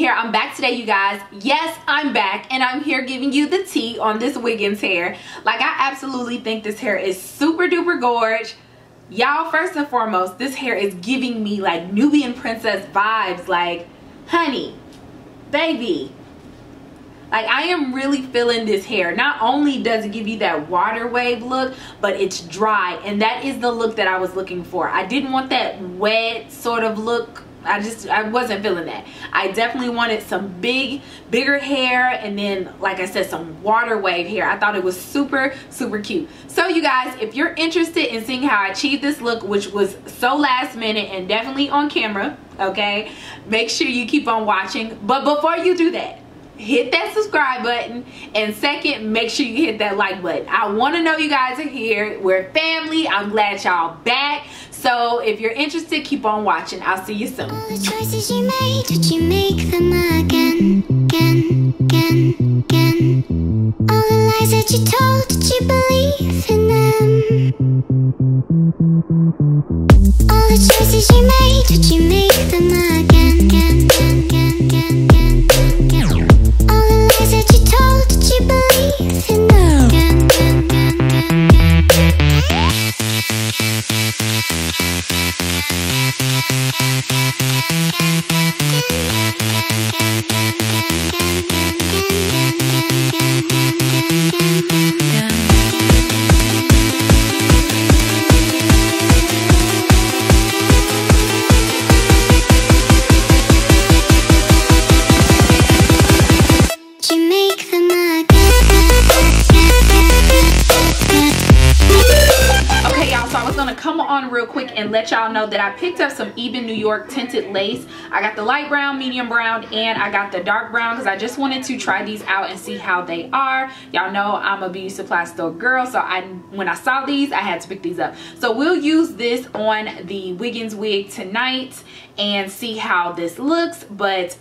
Hair. I'm back today, you guys. Yes, I'm back, and I'm here giving you the tea on this Wiggins hair. Like, I absolutely think this hair is super duper gorge. Y'all, first and foremost, this hair is giving me like Nubian princess vibes. Like, honey, baby. Like, I am really feeling this hair. Not only does it give you that water wave look, but it's dry. And that is the look that I was looking for. I didn't want that wet sort of look. I wasn't feeling that. I definitely wanted some bigger hair, and then, like I said, some water wave hair. I thought it was super, super cute. So you guys, if you're interested in seeing how I achieved this look, which was so last minute and definitely on camera, okay, make sure you keep on watching. But before you do that, hit that subscribe button, and second, make sure you hit that like button. I want to know you guys are here. We're family. I'm glad y'all back. So if you're interested, keep on watching. I'll see you soon. All the choices you made, did you make them again? All the lies that you told, did you believe in them? All the choices you made, did you make them again? All the lies that you told, did you believe in them? Real quick and let y'all know that I picked up some Ebin New York tinted lace. I got the light brown, medium brown, and I got the dark brown because I just wanted to try these out and see how they are. Y'all know I'm a beauty supply store girl, so when I saw these, I had to pick these up. So we'll use this on the Wiggins wig tonight and see how this looks. But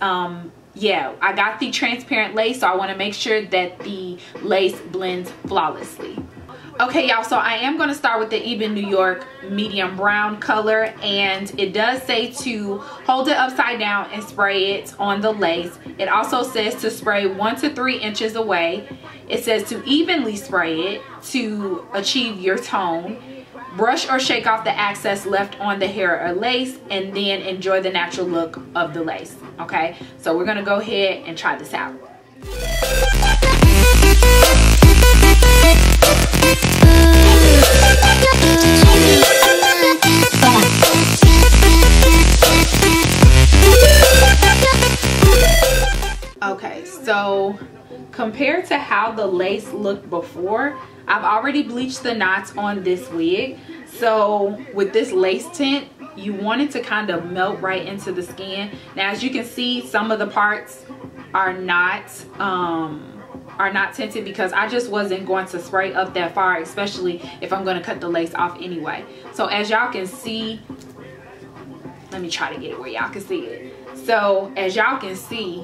yeah, I got the transparent lace, so I want to make sure that the lace blends flawlessly. Okay, y'all, so I am going to start with the Ebin New York medium brown color, and it does say to hold it upside down and spray it on the lace. It also says to spray 1 to 3 inches away. It says to evenly spray it to achieve your tone. Brush or shake off the excess left on the hair or lace, and then enjoy the natural look of the lace. Okay, so we're going to go ahead and try this out. Okay, so compared to how the lace looked before, I've already bleached the knots on this wig. So with this lace tint, you want it to kind of melt right into the skin. Now, as you can see, some of the parts are not tinted because I just wasn't going to spray up that far, especially if I'm going to cut the lace off anyway. So as y'all can see, let me try to get it where y'all can see it. So as y'all can see,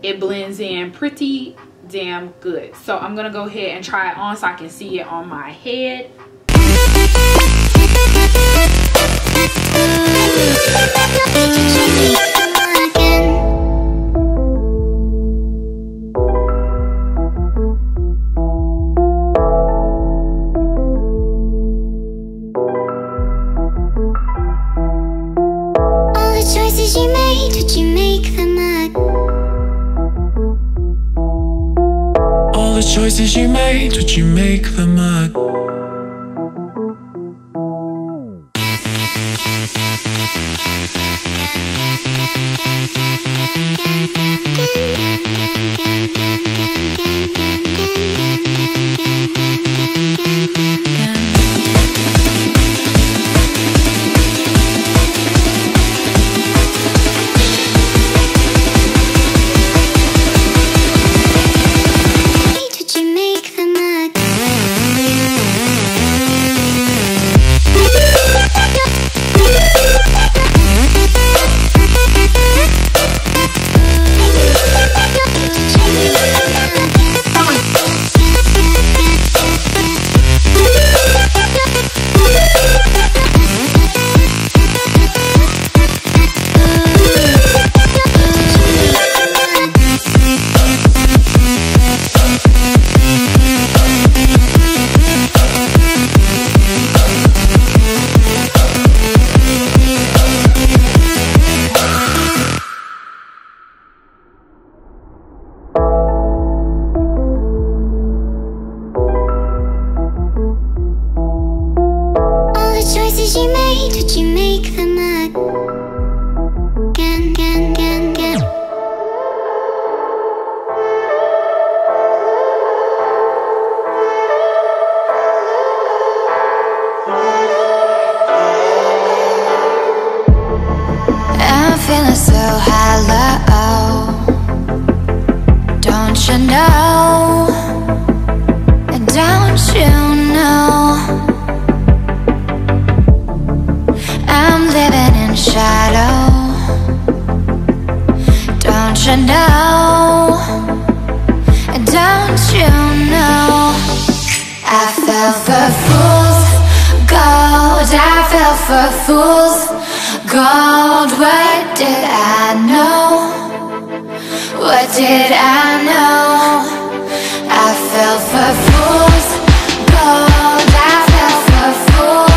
it blends in pretty damn good. So I'm going to go ahead and try it on so I can see it on my head. All the choices you made, did you make them up? Did you make, them again, again? I'm feeling so hollow, don't you know? Don't you know? Living in shadow, don't you know? Don't you know? I fell for fool's gold, I fell for fool's gold. What did I know? What did I know? I fell for fool's gold, I fell for fool's gold.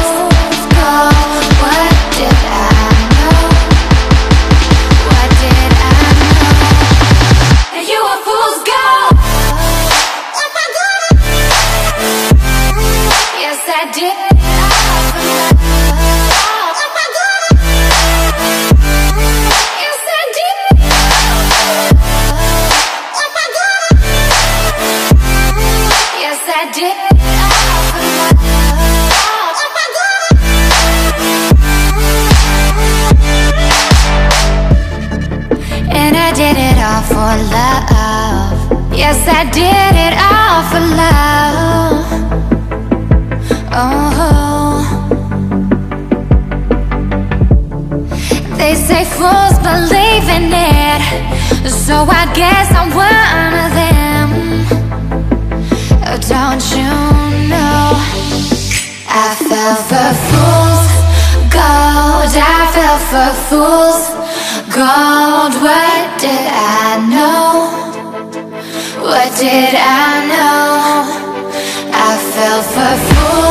For love, yes, I did it all for love. Oh, they say fools believe in it, so I guess I'm one of them. Don't you know? I fell for fool's gold, I fell for fool's gold. What did I know? What did I know? I fell for fools.